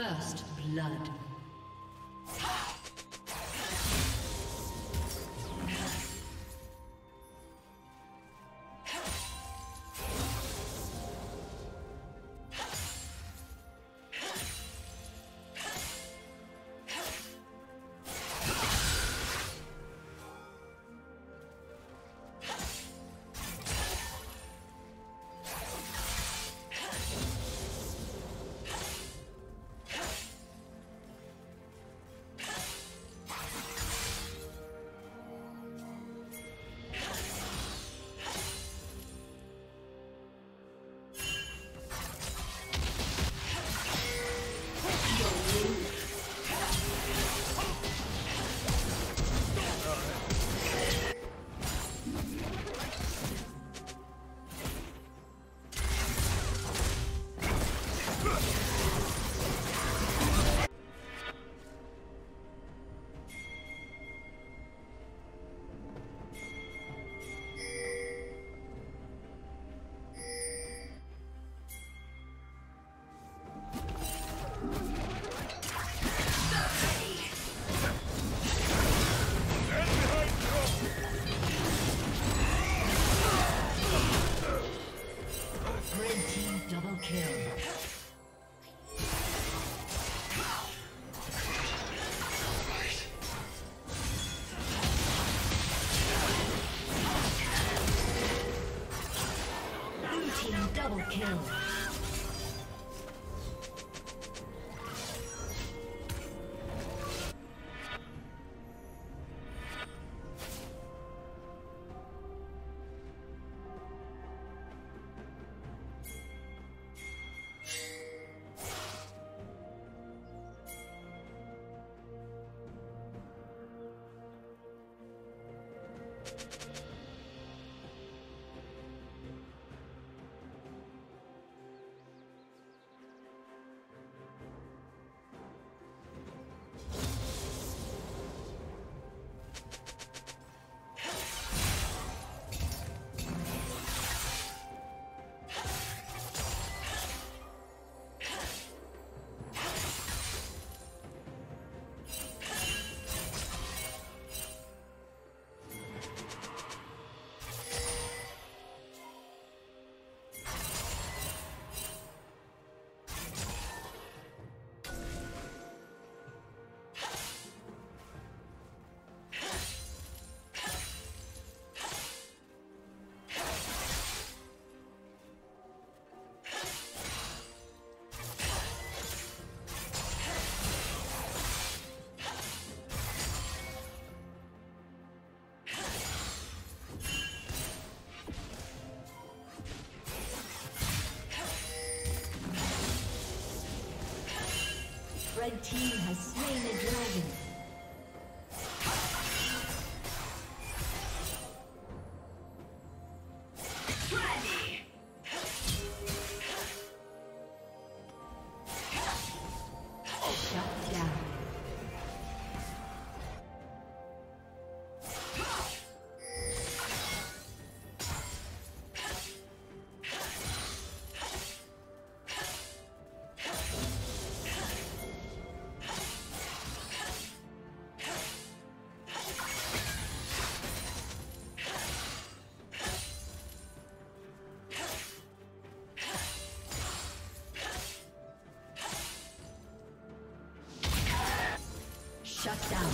First blood. Kill. The red team has slain the dragon. Shut down.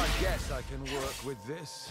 I guess I can work with this.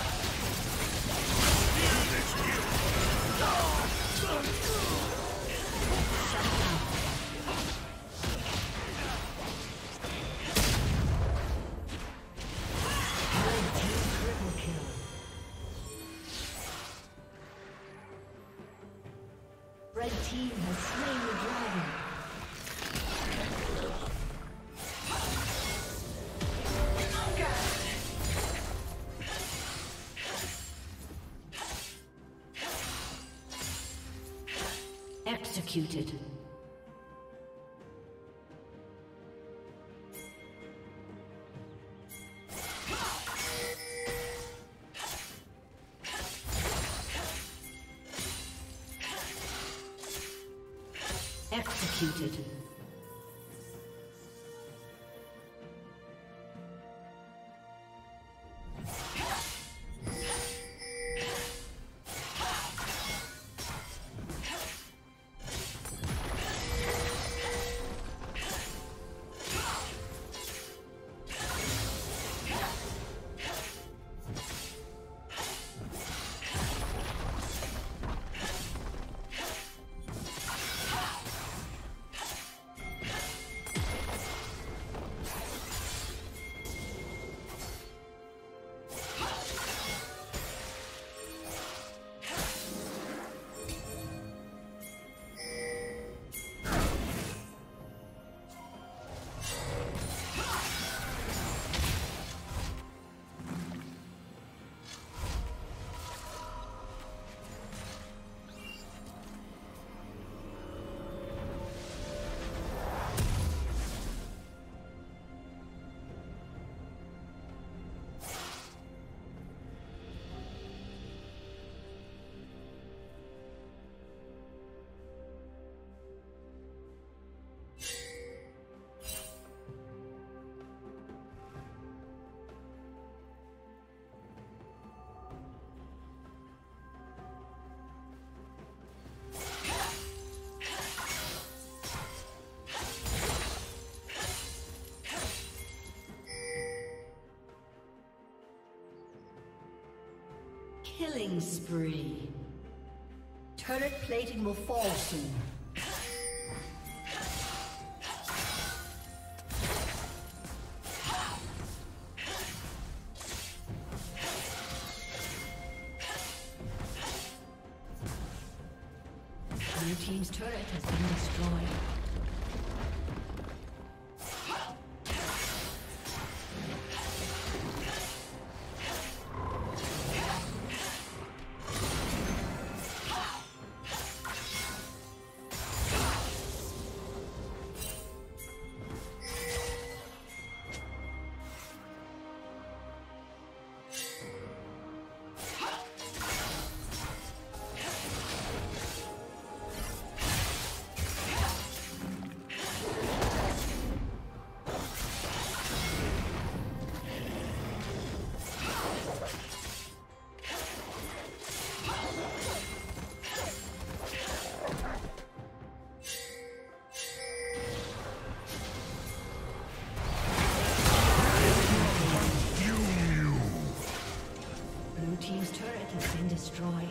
Shut down. Executed. Executed. Killing spree. Turret plating will fall soon. Blue team's turret has been destroyed. team's turret has been destroyed.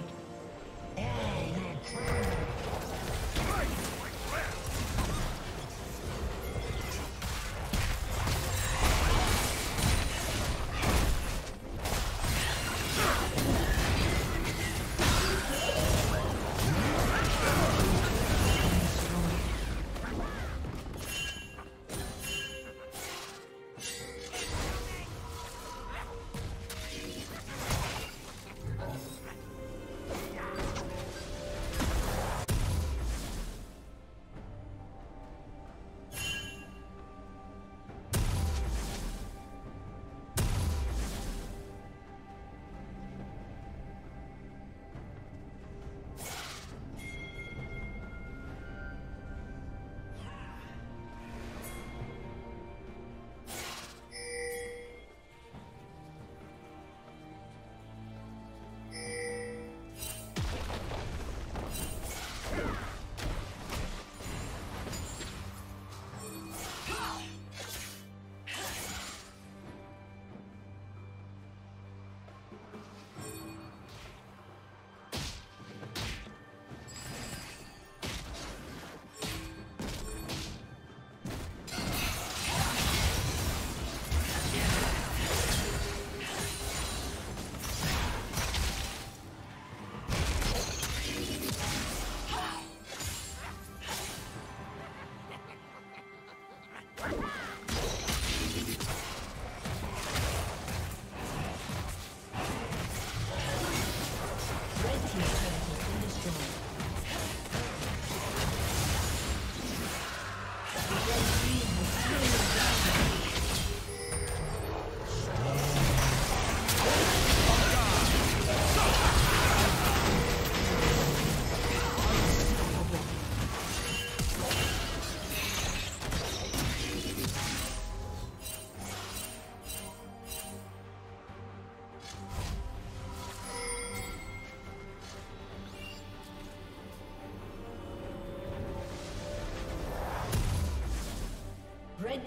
Red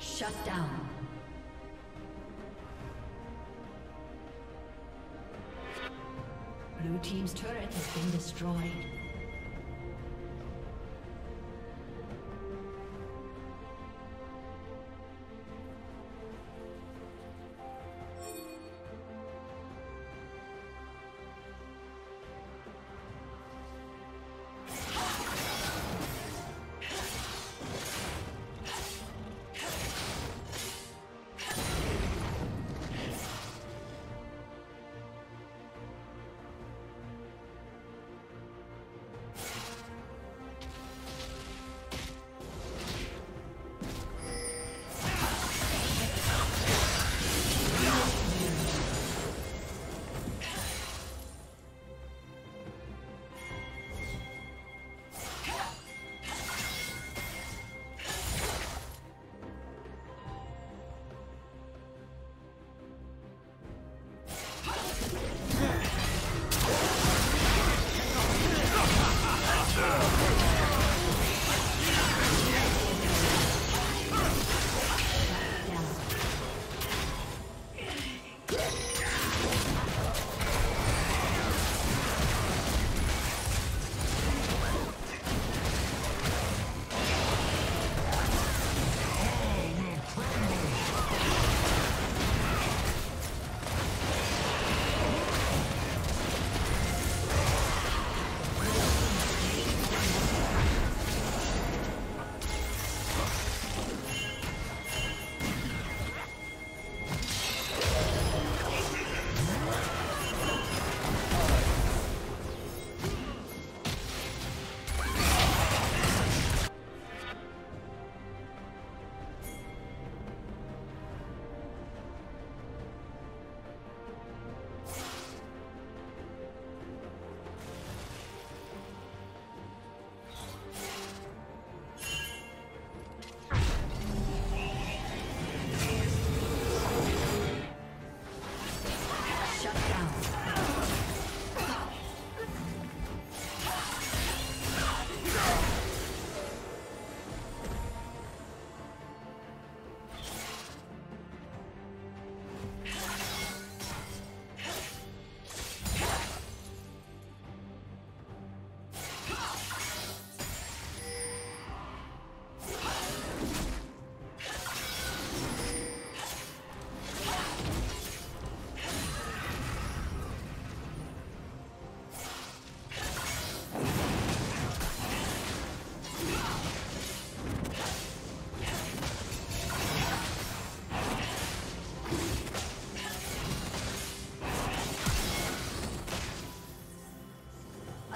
Shut down. Blue team's turret has been destroyed.